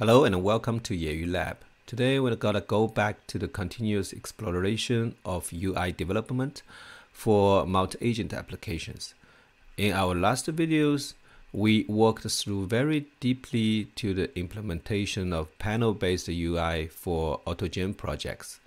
Hello and welcome to Yeyu Lab. Today we're gonna go back to the continuous exploration of UI development for multi-agent applications. In our last videos, we walked through very deeply to the implementation of panel-based UI for AutoGen projects,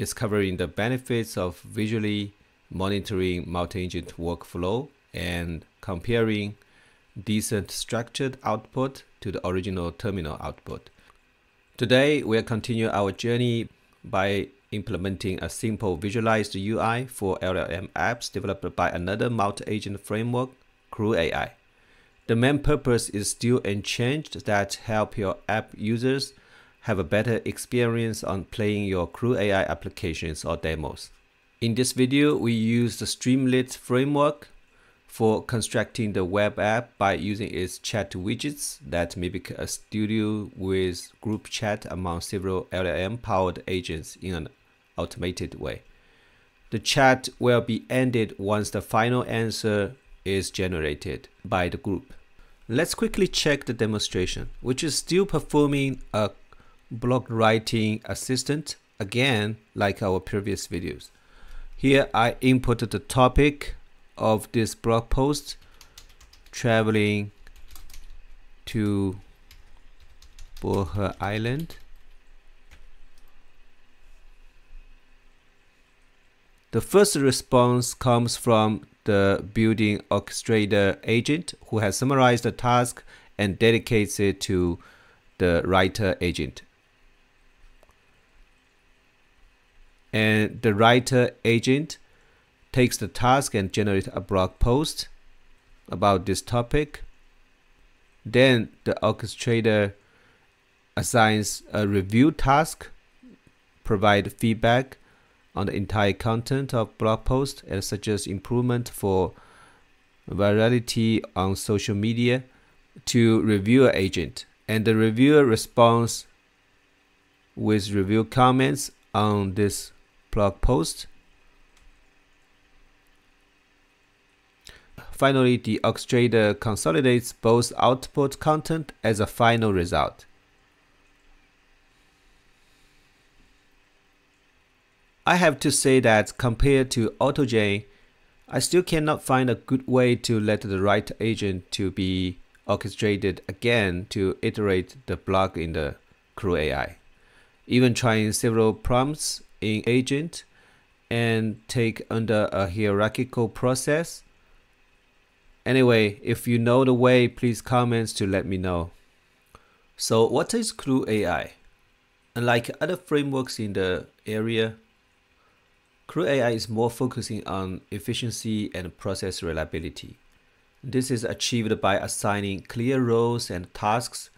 discovering the benefits of visually monitoring multi-agent workflow and comparing decent structured output to the original terminal output. Today, we'll continue our journey by implementing a simple visualized UI for LLM apps developed by another multi-agent framework, CrewAI. The main purpose is still unchanged, that help your app users have a better experience on playing your CrewAI applications or demos. In this video, we use the Streamlit framework for constructing the web app by using its chat widgets that mimic a studio with group chat among several LLM-powered agents in an automated way. The chat will be ended once the final answer is generated by the group. Let's quickly check the demonstration, which is still performing a blog writing assistant, again, like our previous videos. Here I inputted the topic of this blog post, traveling to Bohol Island. The first response comes from the building orchestrator agent, who has summarized the task and dedicates it to the writer agent. And the writer agent takes the task and generates a blog post about this topic. Then the orchestrator assigns a review task, provide feedback on the entire content of blog post and suggests improvement for virality on social media to reviewer agent. And the reviewer responds with review comments on this blog post. Finally, the orchestrator consolidates both output content as a final result. I have to say that compared to AutoGen, I still cannot find a good way to let the writer agent to be orchestrated again to iterate the blog in the CrewAI. Even trying several prompts in agent and take under a hierarchical process. Anyway, if you know the way, please comment to let me know. So what is CrewAI? Unlike other frameworks in the area, CrewAI is more focusing on efficiency and process reliability. This is achieved by assigning clear roles and tasks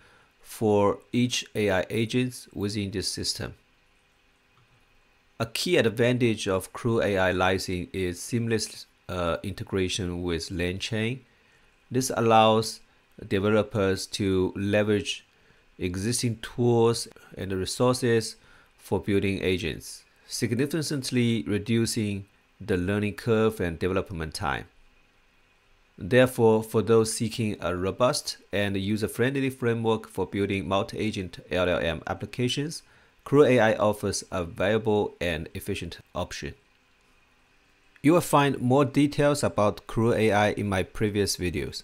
for each AI agent within this system. A key advantage of CrewAI lies in its seamless integration with LangChain. This allows developers to leverage existing tools and resources for building agents, significantly reducing the learning curve and development time. Therefore, for those seeking a robust and user-friendly framework for building multi-agent LLM applications, CrewAI offers a viable and efficient option. You will find more details about CrewAI in my previous videos.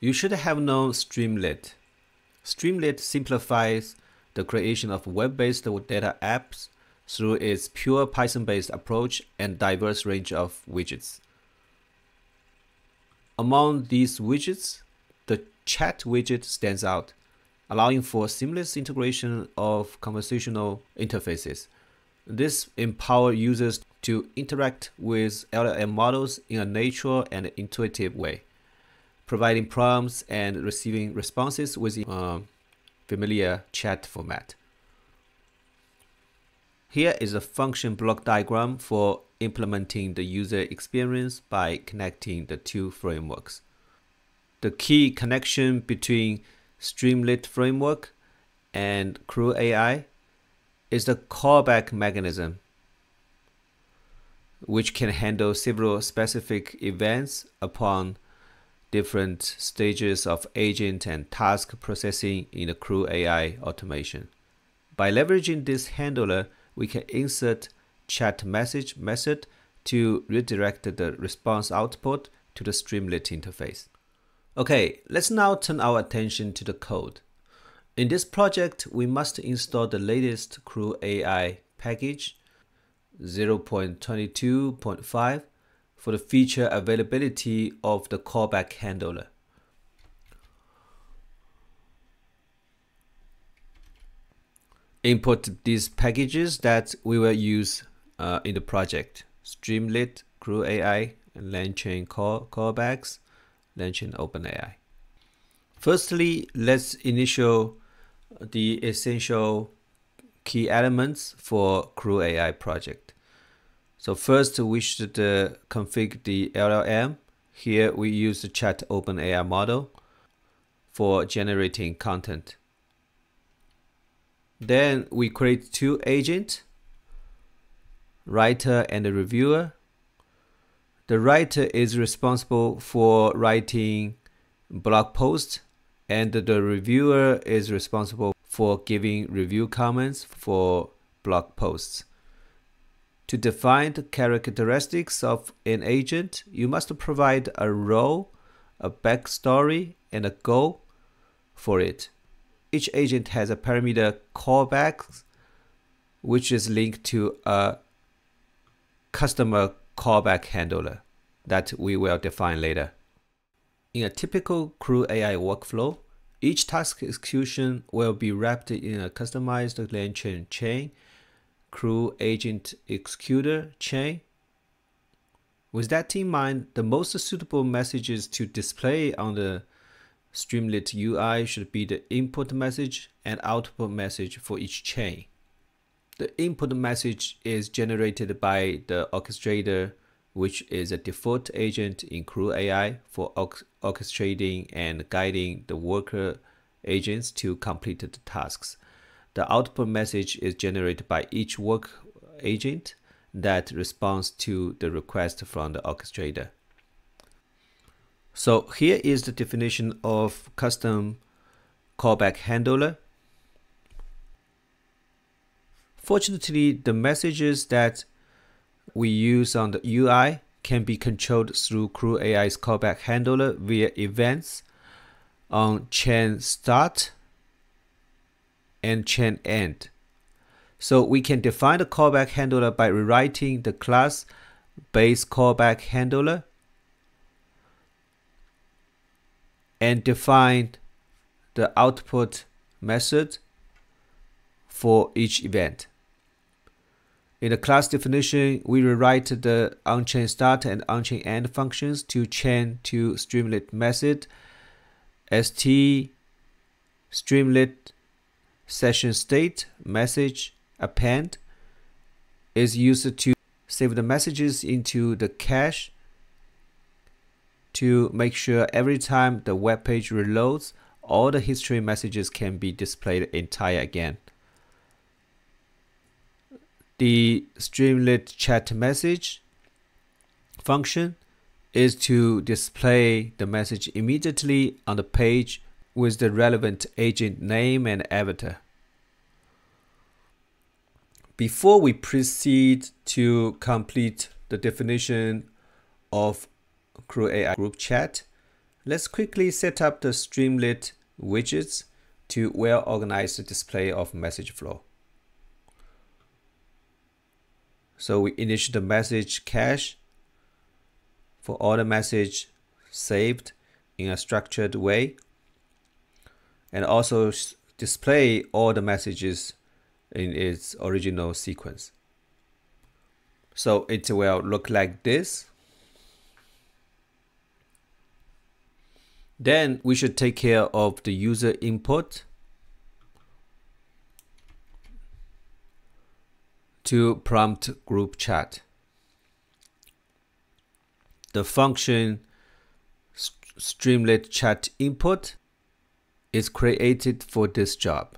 You should have known Streamlit. Streamlit simplifies the creation of web-based data apps through its pure Python-based approach and diverse range of widgets. Among these widgets, the chat widget stands out, allowing for seamless integration of conversational interfaces. This empowers users to interact with LLM models in a natural and intuitive way, providing prompts and receiving responses within a familiar chat format. Here is a function block diagram for implementing the user experience by connecting the two frameworks. The key connection between Streamlit framework and CrewAI is the callback mechanism, which can handle several specific events upon different stages of agent and task processing in the CrewAI automation. By leveraging this handler, we can insert chat message method to redirect the response output to the Streamlit interface. Okay, let's now turn our attention to the code. In this project, we must install the latest CrewAI package 0.22.5 for the feature availability of the callback handler. Input these packages that we will use in the project: Streamlit, CrewAI, and LangChain callbacks, LangChain OpenAI. Firstly, let's initial the essential key elements for CrewAI project. So first we should configure the LLM. Here we use the chat OpenAI model for generating content. Then we create two agents, writer and a reviewer. The writer is responsible for writing blog posts, and the reviewer is responsible for giving review comments for blog posts. To define the characteristics of an agent, you must provide a role, a backstory, and a goal for it. Each agent has a parameter callback, which is linked to a customer callback handler that we will define later. In a typical CrewAI workflow, each task execution will be wrapped in a customized LangChain chain, crew agent executor chain. With that in mind, the most suitable messages to display on the Streamlit UI should be the input message and output message for each chain. The input message is generated by the orchestrator, which is a default agent in CrewAI for orchestrating and guiding the worker agents to complete the tasks. The output message is generated by each work agent that responds to the request from the orchestrator. So here is the definition of custom callback handler. Fortunately, the messages that we use on the UI can be controlled through CrewAI's callback handler via events on chain start and chain end. So we can define the callback handler by rewriting the class base callback handler and define the output method for each event. In the class definition, we rewrite the on-chain start and on-chain end functions to chain to Streamlit method st Streamlit session state message append is used to save the messages into the cache to make sure every time the web page reloads, all the history messages can be displayed entire again. The Streamlit chat message function is to display the message immediately on the page with the relevant agent name and avatar. Before we proceed to complete the definition of CrewAI group chat, let's quickly set up the Streamlit widgets to well organize the display of message flow. So we initiate the message cache for all the message saved in a structured way, and also display all the messages in its original sequence. So it will look like this. Then we should take care of the user input to prompt group chat. The function Streamlit chat input is created for this job.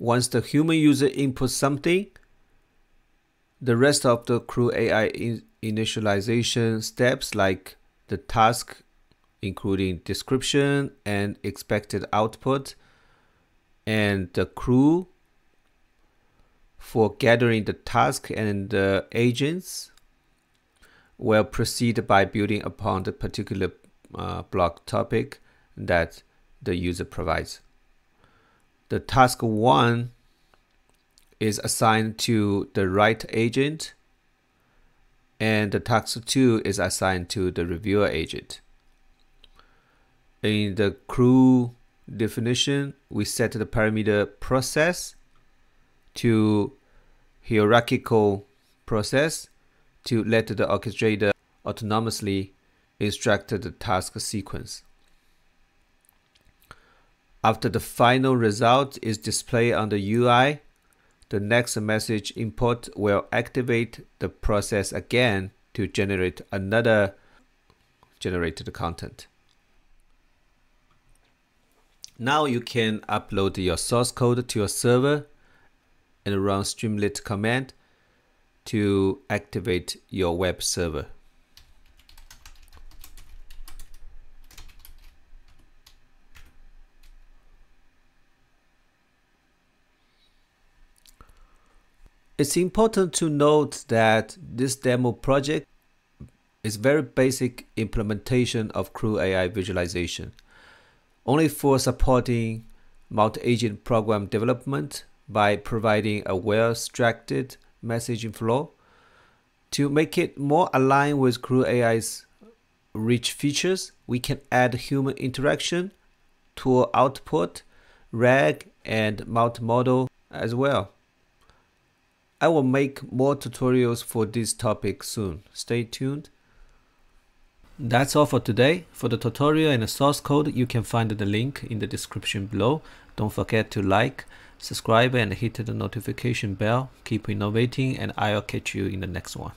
Once the human user inputs something, the rest of the CrewAI initialization steps like the task, including description and expected output, and the crew for gathering the task and the agents will proceed by building upon the particular block topic that the user provides. The task 1 is assigned to the write agent, and the task 2 is assigned to the reviewer agent. In the crew definition, we set the parameter process to hierarchical process to let the orchestrator autonomously instruct the task sequence. After the final result is displayed on the UI, the next message input will activate the process again to generate another generated content. Now you can upload your source code to your server and run Streamlit command to activate your web server. It's important to note that this demo project is very basic implementation of CrewAI visualization, only for supporting multi-agent program development by providing a well-structured messaging flow. To make it more aligned with CrewAI's rich features, we can add human interaction, tool output, RAG, and multimodal as well. I will make more tutorials for this topic soon. Stay tuned. That's all for today. For the tutorial and the source code, you can find the link in the description below. Don't forget to like, subscribe, and hit the notification bell. Keep innovating, and I'll catch you in the next one.